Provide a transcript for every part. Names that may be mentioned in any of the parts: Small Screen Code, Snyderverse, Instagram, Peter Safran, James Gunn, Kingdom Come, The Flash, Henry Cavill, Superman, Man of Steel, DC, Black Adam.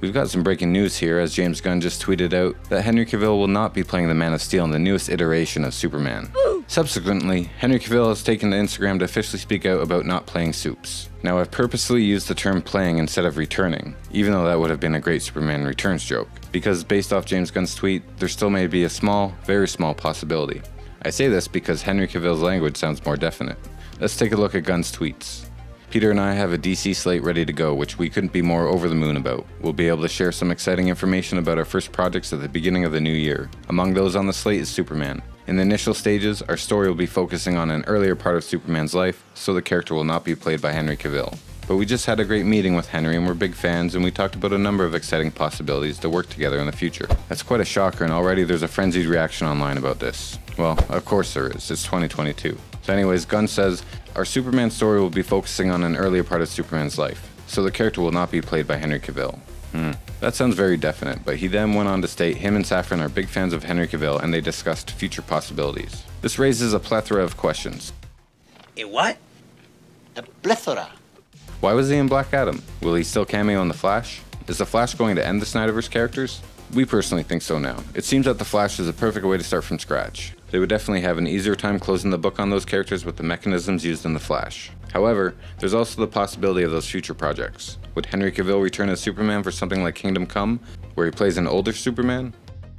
We've got some breaking news here, as James Gunn just tweeted out that Henry Cavill will not be playing the Man of Steel in the newest iteration of Superman. Subsequently, Henry Cavill has taken to Instagram to officially speak out about not playing Supes. Now, I've purposely used the term playing instead of returning, even though that would have been a great Superman Returns joke, because based off James Gunn's tweet, there still may be a small, very small possibility. I say this because Henry Cavill's language sounds more definite. Let's take a look at Gunn's tweets. Peter and I have a DC slate ready to go, which we couldn't be more over the moon about. We'll be able to share some exciting information about our first projects at the beginning of the new year. Among those on the slate is Superman. In the initial stages, our story will be focusing on an earlier part of Superman's life, so the character will not be played by Henry Cavill. But we just had a great meeting with Henry and we're big fans, and we talked about a number of exciting possibilities to work together in the future. That's quite a shocker, and already there's a frenzied reaction online about this. Well, of course there is, it's 2022. So anyways, Gunn says, our Superman story will be focusing on an earlier part of Superman's life, so the character will not be played by Henry Cavill. That sounds very definite, but he then went on to state him and Safran are big fans of Henry Cavill and they discussed future possibilities. This raises a plethora of questions. A what? A plethora. Why was he in Black Adam? Will he still cameo in The Flash? Is The Flash going to end the Snyderverse characters? We personally think so now. It seems that The Flash is a perfect way to start from scratch. They would definitely have an easier time closing the book on those characters with the mechanisms used in The Flash. However, there's also the possibility of those future projects. Would Henry Cavill return as Superman for something like Kingdom Come, where he plays an older Superman?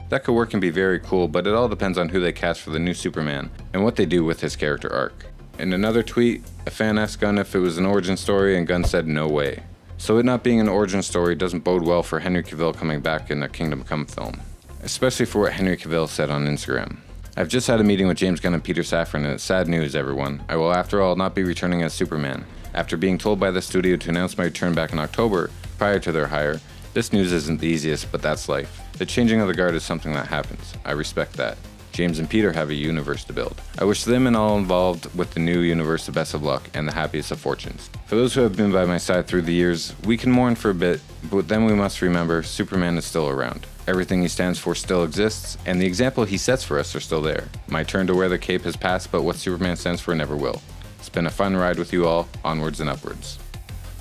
That could work and be very cool, but it all depends on who they cast for the new Superman and what they do with his character arc. In another tweet, a fan asked Gunn if it was an origin story and Gunn said no way. So it not being an origin story doesn't bode well for Henry Cavill coming back in a Kingdom Come film, especially for what Henry Cavill said on Instagram. I've just had a meeting with James Gunn and Peter Safran, and it's sad news, everyone. I will, after all, not be returning as Superman. After being told by the studio to announce my return back in October, prior to their hire, this news isn't the easiest, but that's life. The changing of the guard is something that happens. I respect that. James and Peter have a universe to build. I wish them and all involved with the new universe the best of luck and the happiest of fortunes. For those who have been by my side through the years, we can mourn for a bit, but then we must remember Superman is still around. Everything he stands for still exists, and the example he sets for us are still there. My turn to wear the cape has passed, but what Superman stands for never will. It's been a fun ride with you all, onwards and upwards.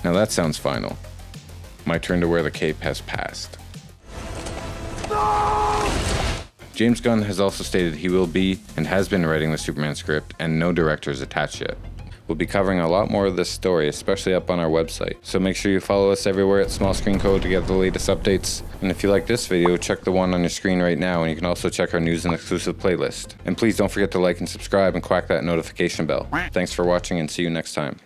Now that sounds final. My turn to wear the cape has passed. James Gunn has also stated he will be and has been writing the Superman script, and no director is attached yet. We'll be covering a lot more of this story, especially up on our website, so make sure you follow us everywhere at Small Screen Code to get the latest updates. And if you like this video, check the one on your screen right now, and you can also check our news and exclusive playlist. And please don't forget to like and subscribe and quack that notification bell. Thanks for watching and see you next time.